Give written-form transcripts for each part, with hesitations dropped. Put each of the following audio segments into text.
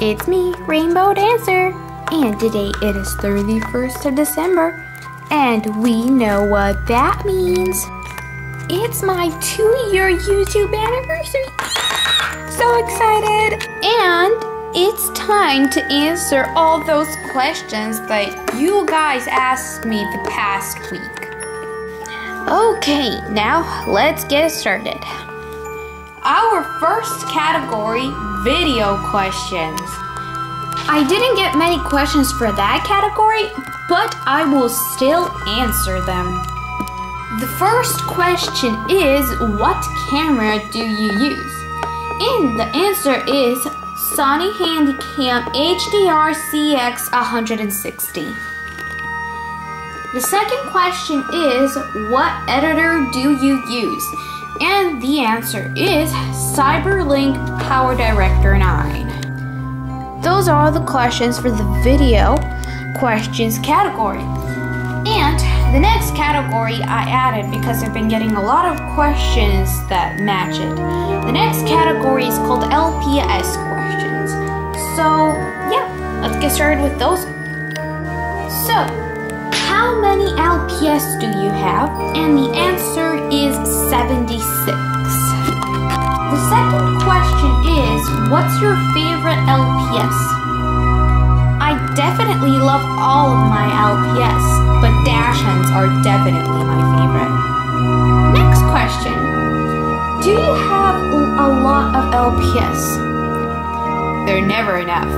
It's me, Rainbow Dancer, and today it is 31st of December, and we know what that means. It's my 2-year YouTube anniversary. So excited! And it's time to answer all those questions that you guys asked me the past week. Okay, now let's get started. Our first category, video questions. I didn't get many questions for that category, but I will still answer them. The first question is, what camera do you use? And the answer is Sony Handycam HDR-CX160. The second question is, what editor do you use? And the answer is CyberLink PowerDirector 9. Those are all the questions for the video questions category. And the next category I added because I've been getting a lot of questions that match it. The next category is called LPS questions. So yeah, let's get started with those. So, how many LPS do you have? And the answer is 76. The second question is, what's your favorite LPS? I definitely love all of my LPS, but dash hens are definitely my favorite. Next question, do you have a lot of LPS? They're never enough.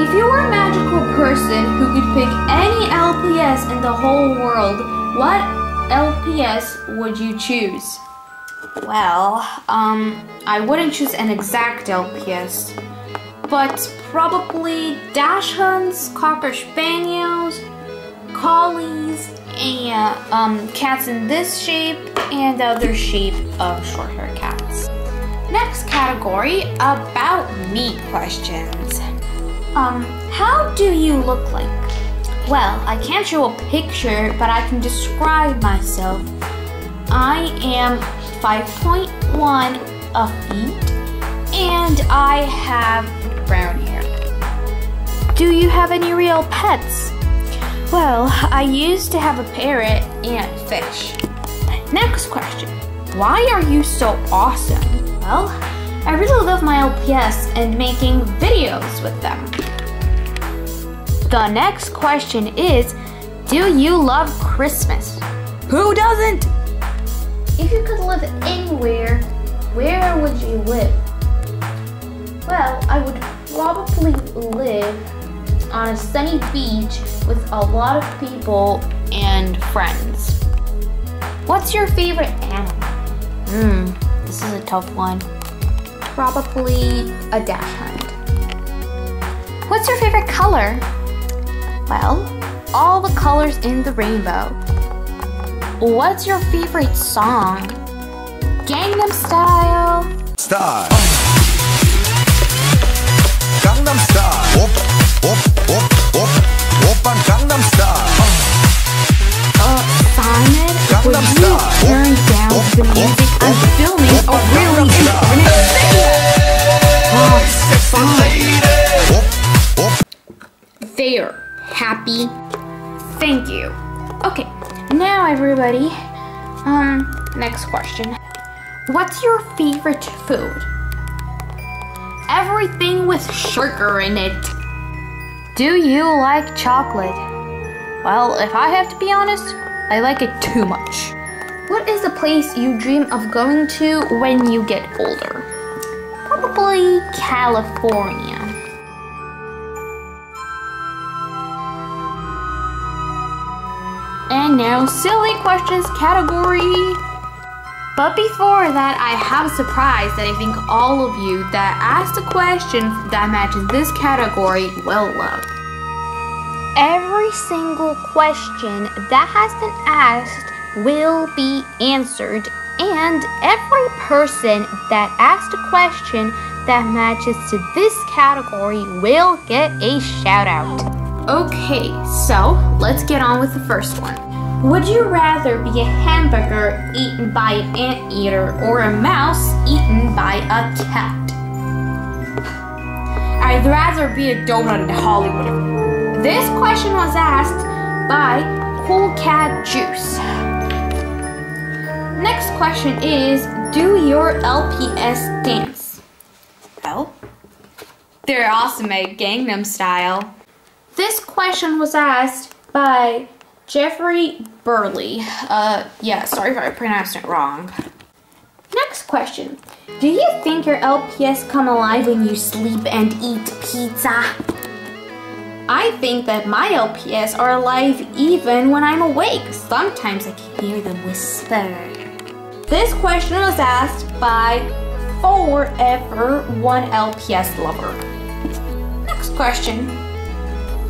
If you were a magical person who could pick any LPS in the whole world, what LPS would you choose? Well, I wouldn't choose an exact LPS, but probably dash hunts, cocker spaniels, collies, and cats in this shape and the other shape of short-haired cats. Next category, about me questions. How do you look like? Well, I can't show a picture, but I can describe myself. I am 5.1 feet, and I have brown hair. Do you have any real pets? Well, I used to have a parrot and a fish. Next question, why are you so awesome? Well, I really love my LPS and making videos with them. The next question is, do you love Christmas? Who doesn't? If you could live anywhere, where would you live? Well, I would probably live on a sunny beach with a lot of people and friends. What's your favorite animal? This is a tough one. Probably a dash hunt. What's your favorite color? Well, all the colors in the rainbow. What's your favorite song? Gangnam Style. Style. Gangnam Style. Whoop, whoop, whoop, whoop, whoop on Gangnam Style. Simon, were you turn down the music? I'm filming a really important thing. There, happy. Thank you. Okay, now everybody, next question. What's your favorite food? Everything with sugar in it. Do you like chocolate? Well, if I have to be honest, I like it too much. What is the place you dream of going to when you get older? Probably California. And now, silly questions category. But before that, I have a surprise that I think all of you that asked a question that matches this category will love. Every single question that has been asked will be answered. And every person that asked a question that matches to this category will get a shout out. Okay, so let's get on with the first one. Would you rather be a hamburger eaten by an anteater or a mouse eaten by a cat? I'd rather be a donut in Hollywood. This question was asked by Cool Cat Juice. Next question is, do your LPS dance? Well, they're awesome at Gangnam Style. This question was asked by Jeffrey Burley. Yeah, sorry if I pronounced it wrong. Next question. Do you think your LPS come alive when you sleep and eat pizza? I think that my LPS are alive even when I'm awake. Sometimes I can hear them whisper. This question was asked by Forever One LPS lover. Next question.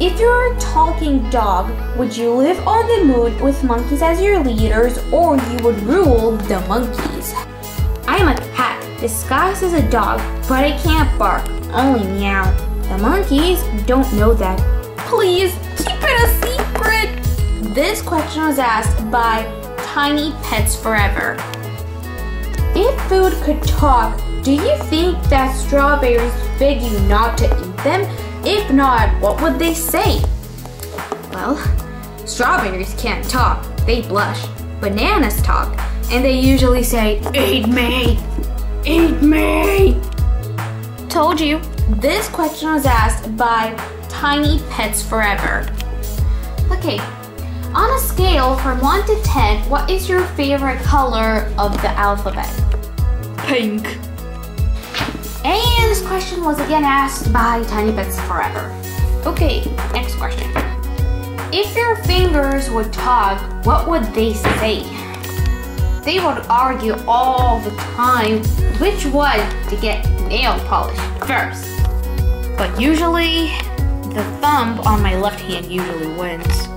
If you're a talking dog, would you live on the moon with monkeys as your leaders, or you would rule the monkeys? I am a cat disguised as a dog, but I can't bark, only meow. The monkeys don't know that. Please keep it a secret. This question was asked by Tiny Pets Forever. If food could talk, do you think that strawberries beg you not to eat them? If not, what would they say? Well, strawberries can't talk, they blush. Bananas talk, and they usually say, "Eat me! Eat me!" Told you. This question was asked by Tiny Pets Forever. Okay, on a scale from 1 to 10, what is your favorite color of the alphabet? Pink. And this question was again asked by Tiny Pets Forever. Okay, next question. If your fingers would talk, what would they say? They would argue all the time which one to get nail polish first. But usually, the thumb on my left hand usually wins.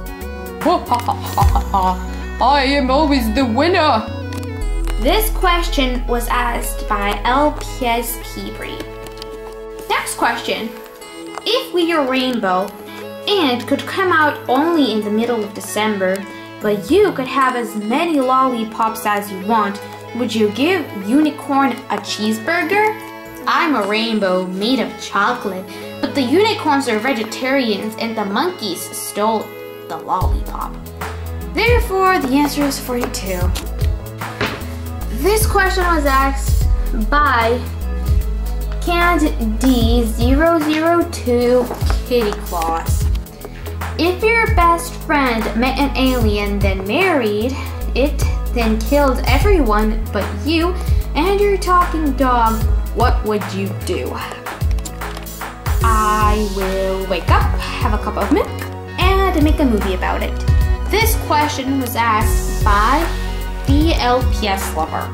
I am always the winner! This question was asked by LPS Pebri. Next question. If we are rainbow, and could come out only in the middle of December, but you could have as many lollipops as you want, would you give unicorn a cheeseburger? I'm a rainbow made of chocolate, but the unicorns are vegetarians and the monkeys stole the lollipop. Therefore, the answer is 42. This question was asked by CandD002KittyClaws. If your best friend met an alien, then married it, then killed everyone but you and your talking dog, what would you do? I will wake up, have a cup of milk, and make a movie about it. This question was asked by The LPS Lover.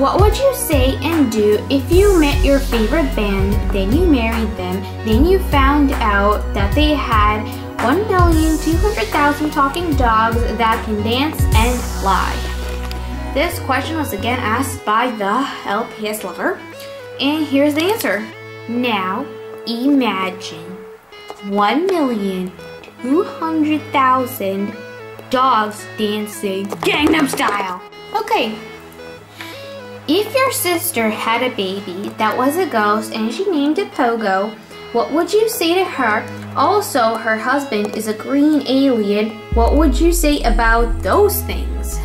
What would you say and do if you met your favorite band, then you married them, then you found out that they had 1,200,000 talking dogs that can dance and fly? This question was again asked by the LPS lover, and here's the answer. Now, imagine 1,200,000 dogs dancing Gangnam Style. Okay. If your sister had a baby that was a ghost and she named it Pogo, what would you say to her? Also, her husband is a green alien. What would you say about those things?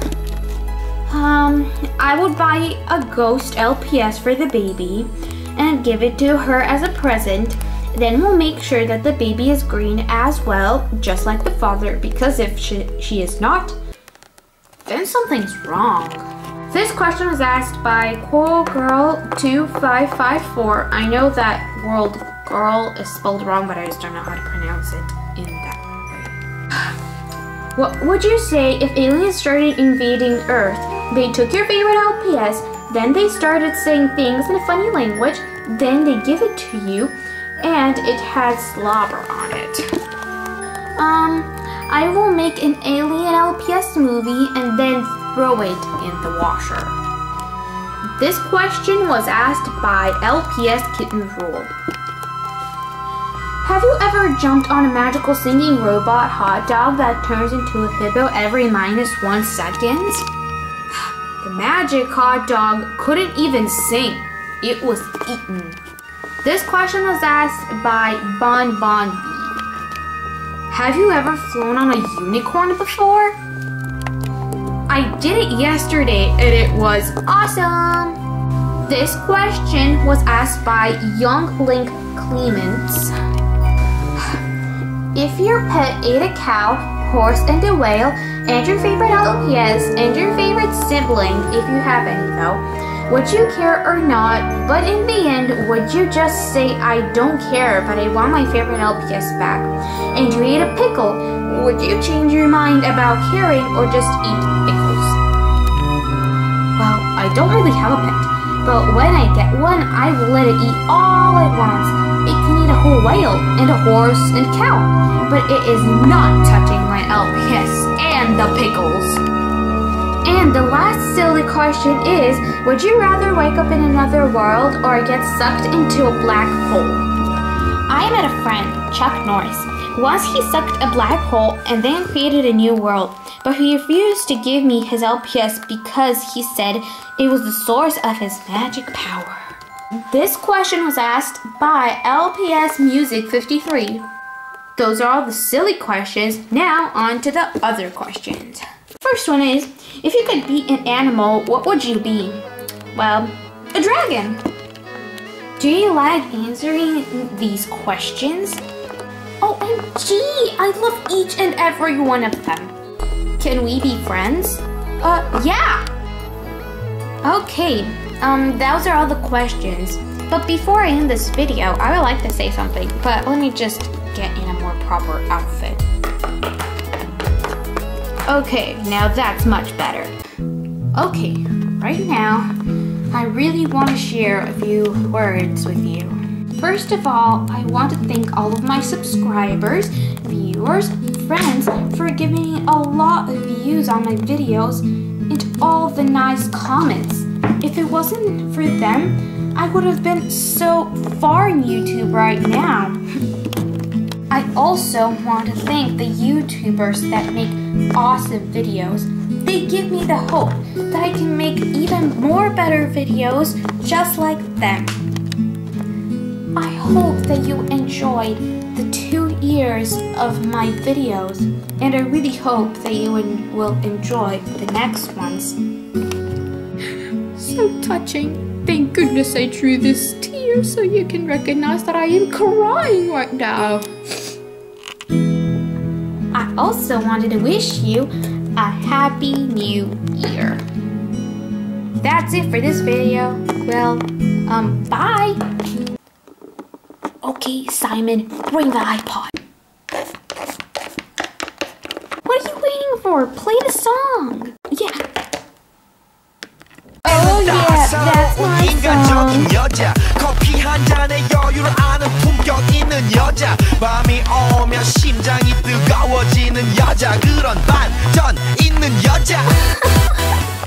I would buy a ghost LPS for the baby and give it to her as a present. Then we'll make sure that the baby is green as well, just like the father, because if she is not, then something's wrong. This question was asked by QuoGirl2554. I know that world girl is spelled wrong, but I just don't know how to pronounce it in that way. What would you say if aliens started invading Earth? They took your favorite LPS, then they started saying things in a funny language, then they give it to you, and it had slobber on it. I will make an alien LPS movie and then throw it in the washer. This question was asked by LPS Kittens Rule. Have you ever jumped on a magical singing robot hot dog that turns into a hippo every -1 second? The magic hot dog couldn't even sing. It was eaten. This question was asked by Bon Bon Bee. Have you ever flown on a unicorn before? I did it yesterday and it was awesome! This question was asked by Young Link Clemens. If your pet ate a cow, horse, and a whale, and your favorite LPS, and your favorite sibling, if you have any though, would you care or not? But in the end, would you just say, I don't care, but I want my favorite LPS back? And you ate a pickle. Would you change your mind about caring or just eat pickles? Well, I don't really have a pet, but when I get one, I will let it eat all it wants. It can eat a whole whale and a horse and a cow, but it is not touching my LPS and the pickles. And the last silly question is, would you rather wake up in another world or get sucked into a black hole? I met a friend, Chuck Norris. Once he sucked a black hole and then created a new world, but he refused to give me his LPS because he said it was the source of his magic power. This question was asked by LPS Music 53. Those are all the silly questions. Now on to the other questions. First one is, if you could be an animal, what would you be? Well, a dragon. Do you like answering these questions? OMG, I love each and every one of them. Can we be friends? Yeah. Okay, those are all the questions. But before I end this video, I would like to say something, but let me just get in a more proper outfit. Okay, now that's much better. Okay, right now, I really want to share a few words with you. First of all, I want to thank all of my subscribers, viewers, friends for giving me a lot of views on my videos and all the nice comments. If it wasn't for them, I would have been so far in YouTube right now. I also want to thank the YouTubers that make awesome videos. They give me the hope that I can make even more better videos just like them. I hope that you enjoyed the 2 years of my videos, and I really hope that you will enjoy the next ones. So touching. Thank goodness I drew this tear so you can recognize that I am crying right now. I also wanted to wish you a happy new year. That's it for this video. Well, bye. Okay, Simon, bring the iPod. What are you waiting for? Play the song. Yeah. Oh yeah, that's my song.